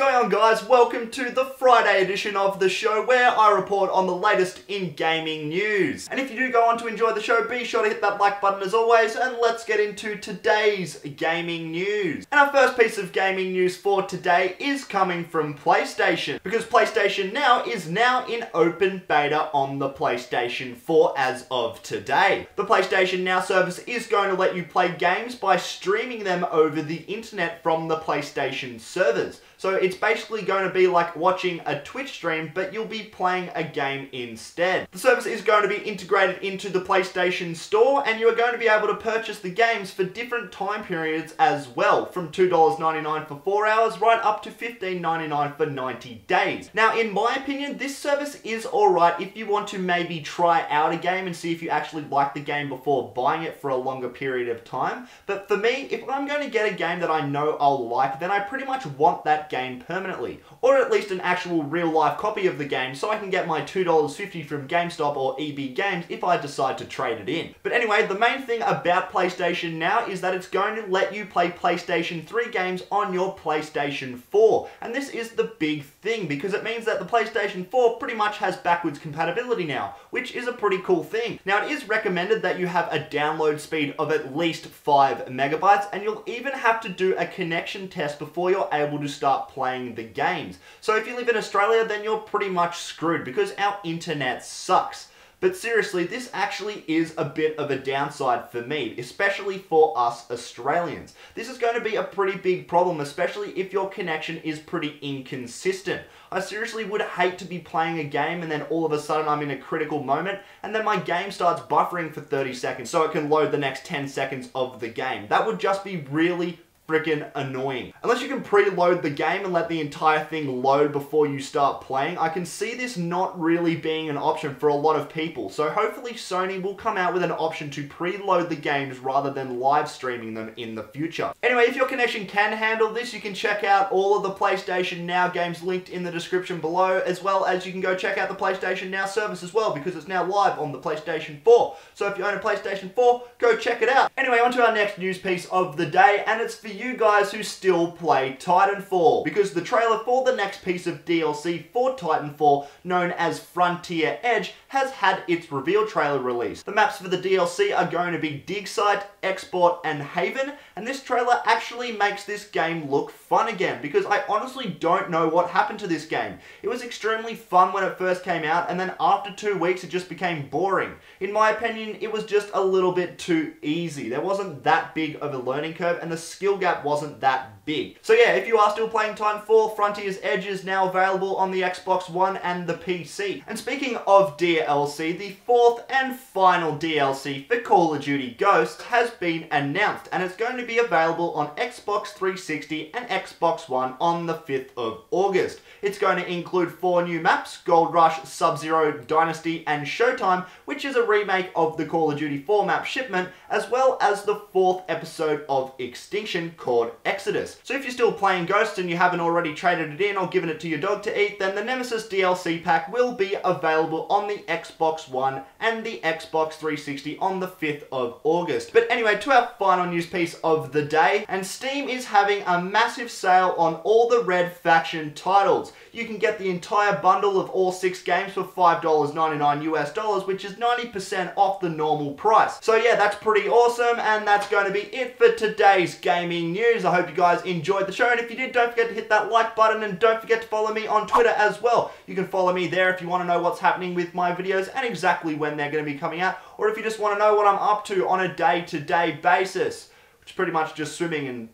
going on, guys? Welcome to the Friday edition of the show where I report on the latest in gaming news. And if you do go on to enjoy the show, be sure to hit that like button as always, and let's get into today's gaming news. And our first piece of gaming news for today is coming from PlayStation, because PlayStation Now is now in open beta on the PlayStation 4 as of today. The PlayStation Now service is going to let you play games by streaming them over the internet from the PlayStation servers. So it's basically going to be like watching a Twitch stream, but you'll be playing a game instead. The service is going to be integrated into the PlayStation Store, and you're going to be able to purchase the games for different time periods as well, from $2.99 for 4 hours right up to $15.99 for 90 days. Now, in my opinion, this service is alright if you want to maybe try out a game and see if you actually like the game before buying it for a longer period of time. But for me, if I'm going to get a game that I know I'll like, then I pretty much want that game permanently, or at least an actual real-life copy of the game, so I can get my $2.50 from GameStop or EB Games if I decide to trade it in. But anyway, the main thing about PlayStation Now is that it's going to let you play PlayStation 3 games on your PlayStation 4, and this is the big thing, because it means that the PlayStation 4 pretty much has backwards compatibility now, which is a pretty cool thing. Now, it is recommended that you have a download speed of at least 5 megabytes, and you'll even have to do a connection test before you're able to start playing the games. So if you live in Australia, then you're pretty much screwed because our internet sucks. But seriously, this actually is a bit of a downside for me, especially for us Australians. This is going to be a pretty big problem, especially if your connection is pretty inconsistent. I seriously would hate to be playing a game and then all of a sudden I'm in a critical moment and then my game starts buffering for 30 seconds so it can load the next 10 seconds of the game. That would just be really freaking annoying. Unless you can preload the game and let the entire thing load before you start playing, I can see this not really being an option for a lot of people. So hopefully Sony will come out with an option to preload the games rather than live streaming them in the future. Anyway, if your connection can handle this, you can check out all of the PlayStation Now games linked in the description below, as well as you can go check out the PlayStation Now service as well, because it's now live on the PlayStation 4. So if you own a PlayStation 4, go check it out. Anyway, on to our next news piece of the day, and it's for you guys who still play Titanfall, because the trailer for the next piece of DLC for Titanfall, known as Frontier Edge, has had its reveal trailer released. The maps for the DLC are going to be Dig Site, Export and Haven, and this trailer actually makes this game look fun again, because I honestly don't know what happened to this game. It was extremely fun when it first came out, and then after 2 weeks it just became boring. In my opinion, it was just a little bit too easy. There wasn't that big of a learning curve, and the skill gap wasn't that big. So yeah, if you are still playing Titanfall, Frontier's Edge is now available on the Xbox One and the PC. And speaking of DLC, the fourth and final DLC for Call of Duty Ghosts has been announced, and it's going to be available on Xbox 360 and Xbox One on the 5th of August. It's going to include 4 new maps, Gold Rush, Sub-Zero, Dynasty and Showtime, which is a remake of the Call of Duty 4 map Shipment, as well as the 4th episode of Extinction, called Exodus. So if you're still playing Ghosts and you haven't already traded it in or given it to your dog to eat, then the Nemesis DLC pack will be available on the Xbox One and the Xbox 360 on the 5th of August. But anyway, to our final news piece of the day, and Steam is having a massive sale on all the Red Faction titles. You can get the entire bundle of all 6 games for $5.99 US, which is 90% off the normal price. So yeah, that's pretty awesome, and that's going to be it for today's gaming news. I hope you guys enjoyed the show, and if you did, don't forget to hit that like button, and don't forget to follow me on Twitter as well. You can follow me there if you want to know what's happening with my videos and exactly when they're going to be coming out, or if you just want to know what I'm up to on a day-to-day basis, which is pretty much just swimming and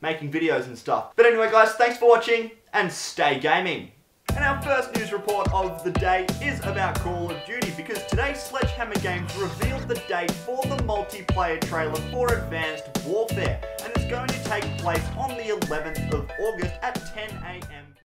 making videos and stuff. But anyway guys, thanks for watching and stay gaming. And our first news report of the day is about Call of Duty, because today Sledgehammer Games revealed the date for the multiplayer trailer for Advanced Warfare, and it's going to take place on the 11th of August at 10 a.m.